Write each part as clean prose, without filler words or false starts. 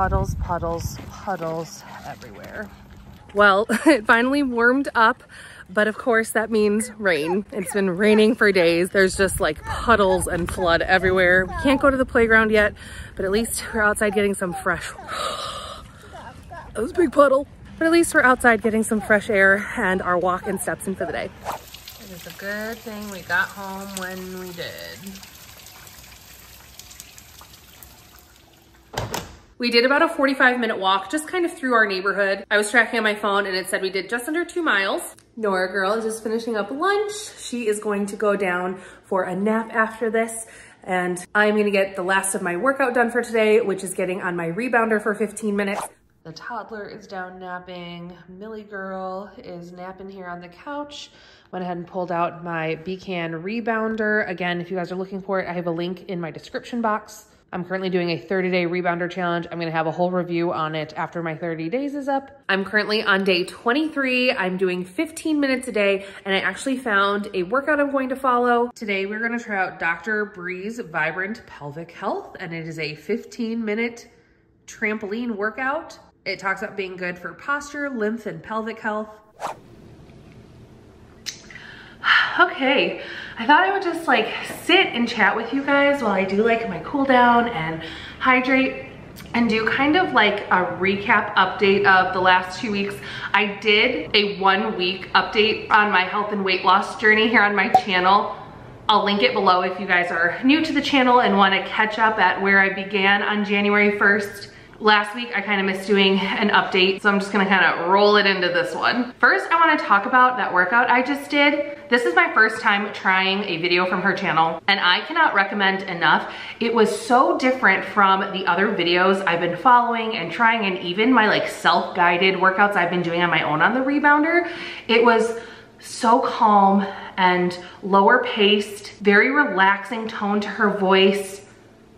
puddles, puddles, puddles everywhere. Well, it finally warmed up, but of course that means rain. It's been raining for days. There's just like puddles and flood everywhere. We can't go to the playground yet, but at least we're outside getting some fresh... That was a big puddle. But at least we're outside getting some fresh air, and our walk and steps in for the day. It is a good thing we got home when we did. We did about a 45-minute walk, just kind of through our neighborhood. I was tracking on my phone and it said we did just under 2 miles. Nora girl is just finishing up lunch. She is going to go down for a nap after this. And I'm gonna get the last of my workout done for today, which is getting on my rebounder for 15 minutes. The toddler is down napping. Millie girl is napping here on the couch. Went ahead and pulled out my BCAN rebounder. Again, if you guys are looking for it, I have a link in my description box. I'm currently doing a 30-day rebounder challenge. I'm gonna have a whole review on it after my 30 days is up. I'm currently on day 23. I'm doing 15 minutes a day, and I actually found a workout I'm going to follow. Today, we're gonna try out Dr. Bree's Vibrant Pelvic Health, and it is a 15-minute trampoline workout. It talks about being good for posture, lymph, and pelvic health. Okay, I thought I would just like sit and chat with you guys while I do like my cool down and hydrate and do kind of like a recap update of the last 2 weeks. I did a 1 week update on my health and weight loss journey here on my channel. I'll link it below if you guys are new to the channel and want to catch up at where I began on January 1st. Last week, I kind of missed doing an update, so I'm just gonna kind of roll it into this one. First, I wanna talk about that workout I just did. This is my first time trying a video from her channel, and I cannot recommend enough. It was so different from the other videos I've been following and trying, and even my like self-guided workouts I've been doing on my own on the rebounder. It was so calm and lower paced, very relaxing tone to her voice,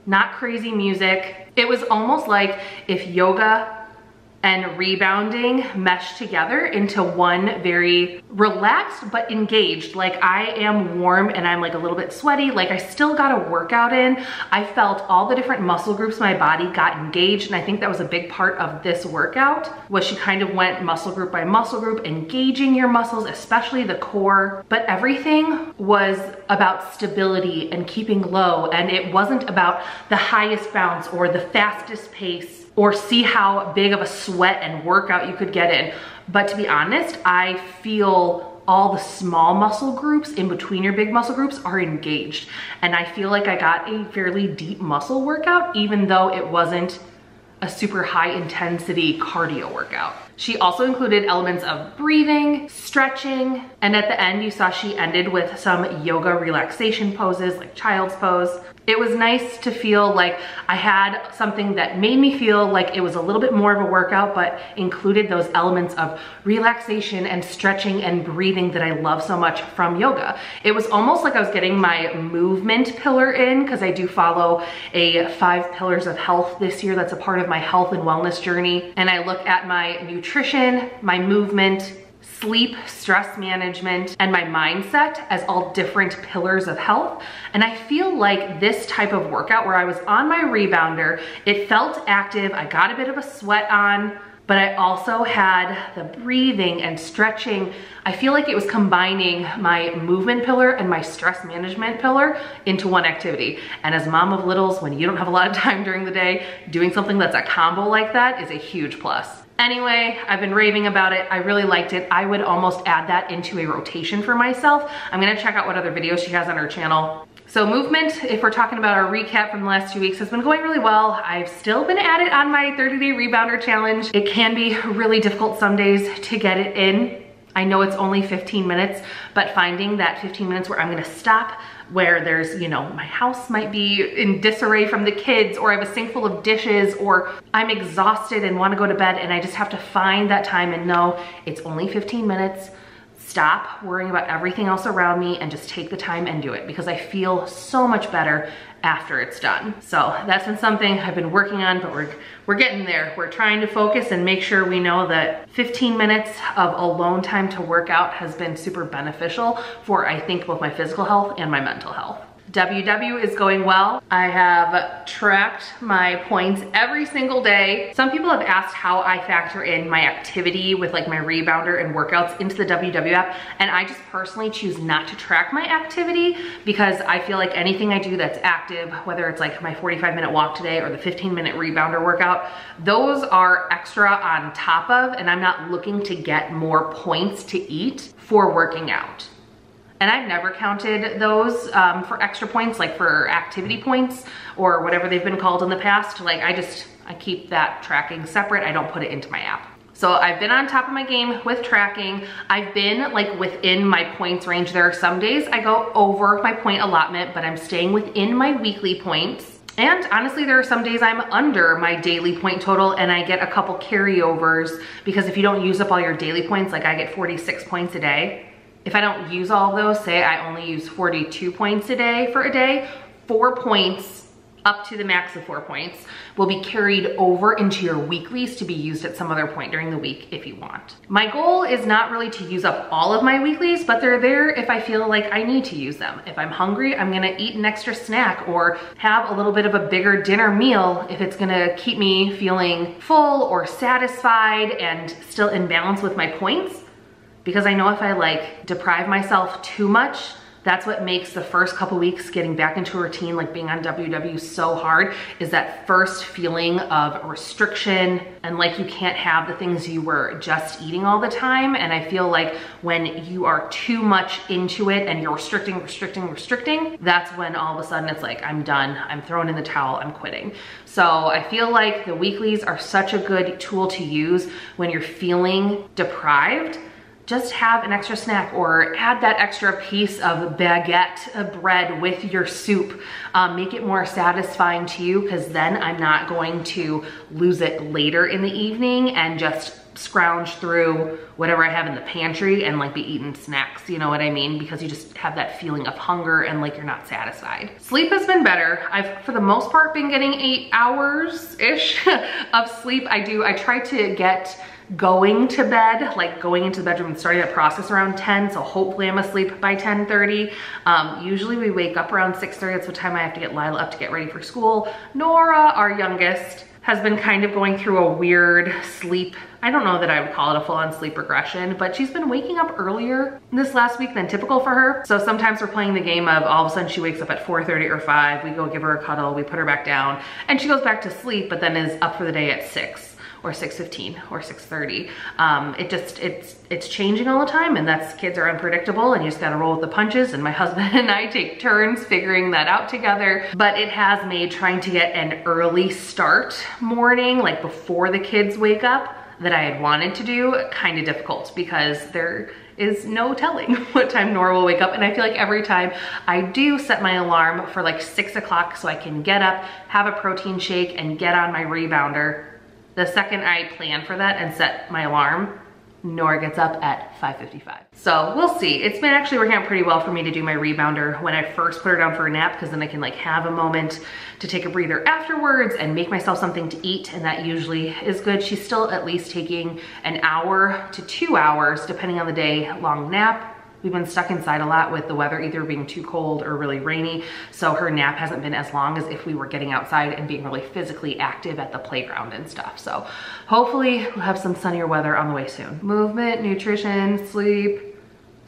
not crazy music. It was almost like if yoga and rebounding meshed together into one very relaxed but engaged. Like I am warm and I'm like a little bit sweaty, like I still got a workout in. I felt all the different muscle groups my body got engaged, and I think that was a big part of this workout, was she kind of went muscle group by muscle group, engaging your muscles, especially the core. But everything was about stability and keeping low, and it wasn't about the highest bounce or the fastest pace or see how big of a sweat and workout you could get in. But to be honest, I feel all the small muscle groups in between your big muscle groups are engaged. And I feel like I got a fairly deep muscle workout, even though it wasn't a super high intensity cardio workout. She also included elements of breathing, stretching, and at the end you saw she ended with some yoga relaxation poses like child's pose. It was nice to feel like I had something that made me feel like it was a little bit more of a workout, but included those elements of relaxation and stretching and breathing that I love so much from yoga. It was almost like I was getting my movement pillar in, because I do follow a 5 pillars of health this year. That's a part of my health and wellness journey. And I look at my nutrition, my movement, sleep, stress management, and my mindset as all different pillars of health. And I feel like this type of workout where I was on my rebounder, it felt active, I got a bit of a sweat on, but I also had the breathing and stretching. I feel like it was combining my movement pillar and my stress management pillar into one activity. And as mom of littles, when you don't have a lot of time during the day, doing something that's a combo like that is a huge plus. Anyway, I've been raving about it. I really liked it. I would almost add that into a rotation for myself. I'm gonna check out what other videos she has on her channel. So movement, if we're talking about our recap from the last 2 weeks, has been going really well. I've still been at it on my 30-day rebounder challenge. It can be really difficult some days to get it in. I know it's only 15 minutes, but finding that 15 minutes where I'm gonna stop, where there's, you know, my house might be in disarray from the kids, or I have a sink full of dishes, or I'm exhausted and want to go to bed, and I just have to find that time and know it's only 15 minutes. Stop worrying about everything else around me and just take the time and do it, because I feel so much better after it's done. So that's been something I've been working on, but we're getting there. We're trying to focus and make sure we know that 15 minutes of alone time to work out has been super beneficial for, I think, both my physical health and my mental health. WW is going well. I have tracked my points every single day. Some people have asked how I factor in my activity with like my rebounder and workouts into the WW app, and I just personally choose not to track my activity because I feel like anything I do that's active, whether it's like my 45-minute walk today or the 15-minute rebounder workout, those are extra on top of, and I'm not looking to get more points to eat for working out. And I've never counted those for extra points, like for activity points or whatever they've been called in the past. Like I keep that tracking separate. I don't put it into my app. So I've been on top of my game with tracking. I've been like within my points range. There are some days I go over my point allotment, but I'm staying within my weekly points. And honestly, there are some days I'm under my daily point total and I get a couple carryovers, because if you don't use up all your daily points, like I get 46 points a day. If I don't use all of those, say I only use 42 points a day for a day, 4 points up to the max of 4 points will be carried over into your weeklies to be used at some other point during the week if you want. My goal is not really to use up all of my weeklies, but they're there if I feel like I need to use them. If I'm hungry, I'm gonna eat an extra snack or have a little bit of a bigger dinner meal if it's gonna keep me feeling full or satisfied and still in balance with my points. Because I know if I like deprive myself too much, that's what makes the first couple weeks getting back into a routine, like being on WW, so hard, is that first feeling of restriction and like you can't have the things you were just eating all the time. And I feel like when you are too much into it and you're restricting, that's when all of a sudden it's like, I'm done, I'm throwing in the towel, I'm quitting. So I feel like the weeklies are such a good tool to use when you're feeling deprived. Just have an extra snack or add that extra piece of baguette bread with your soup. Make it more satisfying to you, because then I'm not going to lose it later in the evening and just scrounge through whatever I have in the pantry and like be eating snacks, you know what I mean? Because you just have that feeling of hunger and like you're not satisfied. Sleep has been better. I've for the most part been getting 8 hours-ish of sleep. I try to get going to bed, like going into the bedroom and starting that process around 10. So hopefully I'm asleep by 10:30. Usually we wake up around 6:30. That's the time I have to get Lila up to get ready for school. Nora, our youngest, has been kind of going through a weird sleep. I don't know that I would call it a full-on sleep regression, but she's been waking up earlier this last week than typical for her. So sometimes we're playing the game of all of a sudden she wakes up at 4:30 or 5, we go give her a cuddle, we put her back down, and she goes back to sleep, but then is up for the day at 6. Or 6:15 or 6:30. It's changing all the time, and kids are unpredictable and you just gotta roll with the punches, and my husband and I take turns figuring that out together. But it has made trying to get an early start morning, like before the kids wake up, that I had wanted to do, kind of difficult, because there is no telling what time Nora will wake up. And I feel like every time I do set my alarm for like 6 o'clock so I can get up, have a protein shake and get on my rebounder, the second I plan for that and set my alarm, Nora gets up at 5:55. So we'll see. It's been actually working out pretty well for me to do my rebounder when I first put her down for a nap, because then I can like have a moment to take a breather afterwards and make myself something to eat, and that usually is good. She's still at least taking an hour to 2 hours, depending on the day, long nap. We've been stuck inside a lot with the weather either being too cold or really rainy, so her nap hasn't been as long as if we were getting outside and being really physically active at the playground and stuff. So hopefully we'll have some sunnier weather on the way soon. Movement, nutrition, sleep,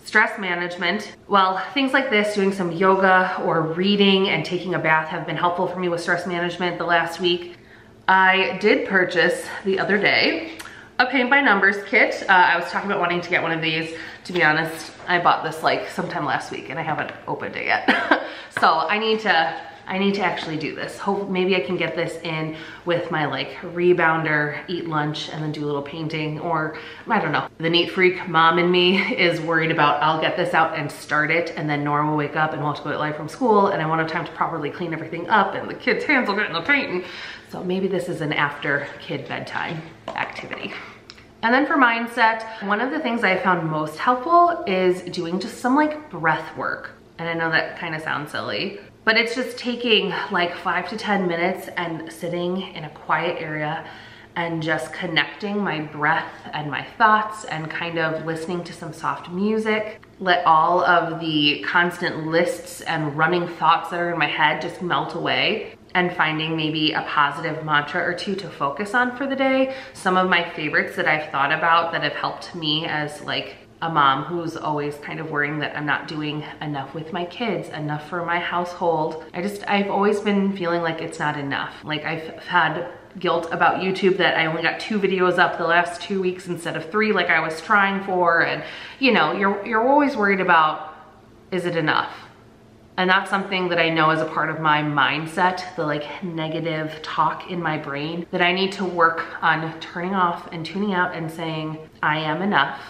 stress management. Well, things like this, doing some yoga or reading and taking a bath, have been helpful for me with stress management the last week. I did purchase the other day a paint by numbers kit. I was talking about wanting to get one of these. To be honest, I bought this like sometime last week and I haven't opened it yet. So I need to actually do this. Hope maybe I can get this in with my like rebounder, eat lunch, and then do a little painting, or I don't know. The neat freak mom in me is worried about I'll get this out and start it, and then Nora will wake up and we'll have to go to Lila from school, and I won't have time to properly clean everything up, and the kids' hands will get in the painting. So maybe this is an after kid bedtime activity. And then for mindset, one of the things I found most helpful is doing just some like breath work. And I know that kind of sounds silly, but it's just taking like 5 to 10 minutes and sitting in a quiet area and just connecting my breath and my thoughts and kind of listening to some soft music. Let all of the constant lists and running thoughts that are in my head just melt away, and finding maybe a positive mantra or two to focus on for the day. Some of my favorites that I've thought about that have helped me as like a mom who's always kind of worrying that I'm not doing enough with my kids, enough for my household. I've always been feeling like it's not enough. Like I've had guilt about YouTube that I only got 2 videos up the last 2 weeks instead of 3 like I was trying for. And you know, you're always worried about, is it enough? And that's something that I know is a part of my mindset, the like negative talk in my brain, that I need to work on turning off and tuning out and saying, I am enough.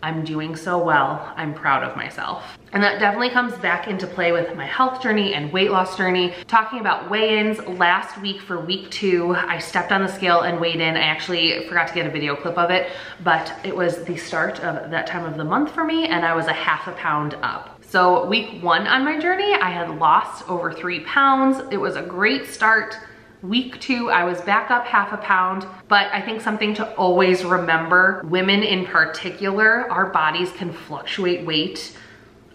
I'm doing so well. I'm proud of myself. And that definitely comes back into play with my health journey and weight loss journey. Talking about weigh-ins, last week for week 2, I stepped on the scale and weighed in. I actually forgot to get a video clip of it, but it was the start of that time of the month for me, and I was a ½ pound up. So week 1 on my journey, I had lost over 3 pounds. It was a great start. Week 2, I was back up ½ pound, but I think something to always remember, women in particular, our bodies can fluctuate weight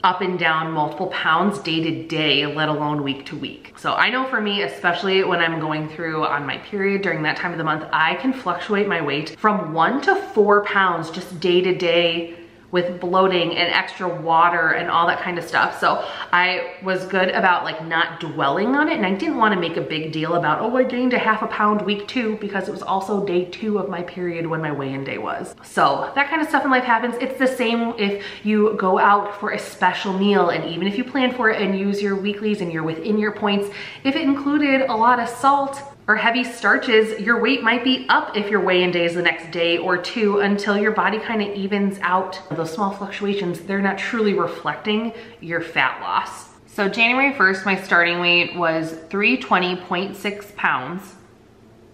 up and down multiple pounds day to day, let alone week to week. So I know for me, especially when I'm going through on my period during that time of the month, I can fluctuate my weight from 1 to 4 pounds just day to day, with bloating and extra water and all that kind of stuff. So I was good about like not dwelling on it, and I didn't want to make a big deal about, oh, I gained ½ pound week 2, because it was also day 2 of my period when my weigh-in day was. So that kind of stuff in life happens. It's the same if you go out for a special meal, and even if you plan for it and use your weeklies and you're within your points, if it included a lot of salt or heavy starches, your weight might be up if your weigh-in day is the next day or 2, until your body kind of evens out. Those small fluctuations, they're not truly reflecting your fat loss. So January 1st, my starting weight was 320.6 pounds.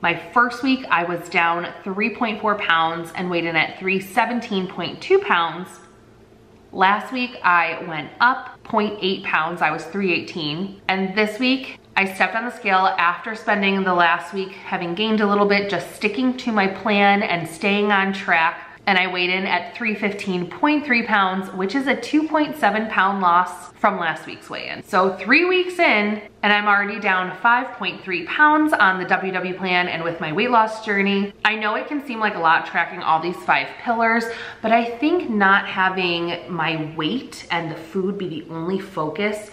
My first week, I was down 3.4 pounds and weighed in at 317.2 pounds. Last week, I went up 0.8 pounds. I was 318. And this week, I stepped on the scale after spending the last week having gained a little bit, just sticking to my plan and staying on track. And I weighed in at 315.3 pounds, which is a 2.7 pound loss from last week's weigh-in. So 3 weeks in, and I'm already down 5.3 pounds on the WW plan and with my weight loss journey. I know it can seem like a lot tracking all these 5 pillars, but I think not having my weight and the food be the only focus,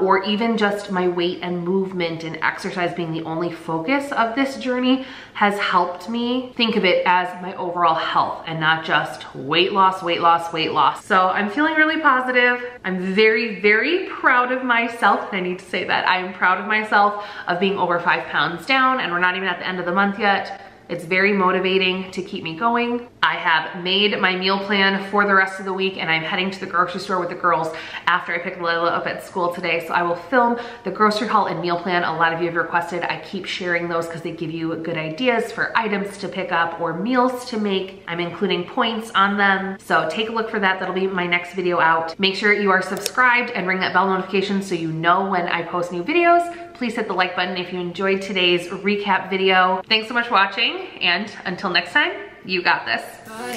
or even just my weight and movement and exercise being the only focus of this journey, has helped me think of it as my overall health and not just weight loss, weight loss, weight loss. So I'm feeling really positive. I'm very, very proud of myself. And I need to say that I am proud of myself of being over 5 pounds down, and we're not even at the end of the month yet. It's very motivating to keep me going. I have made my meal plan for the rest of the week, and I'm heading to the grocery store with the girls after I pick Lila up at school today. So I will film the grocery haul and meal plan. A lot of you have requested I keep sharing those because they give you good ideas for items to pick up or meals to make. I'm including points on them. So take a look for that. That'll be my next video out. Make sure you are subscribed and ring that bell notification so you know when I post new videos. Please hit the like button if you enjoyed today's recap video. Thanks so much for watching, and until next time, you got this. Bye.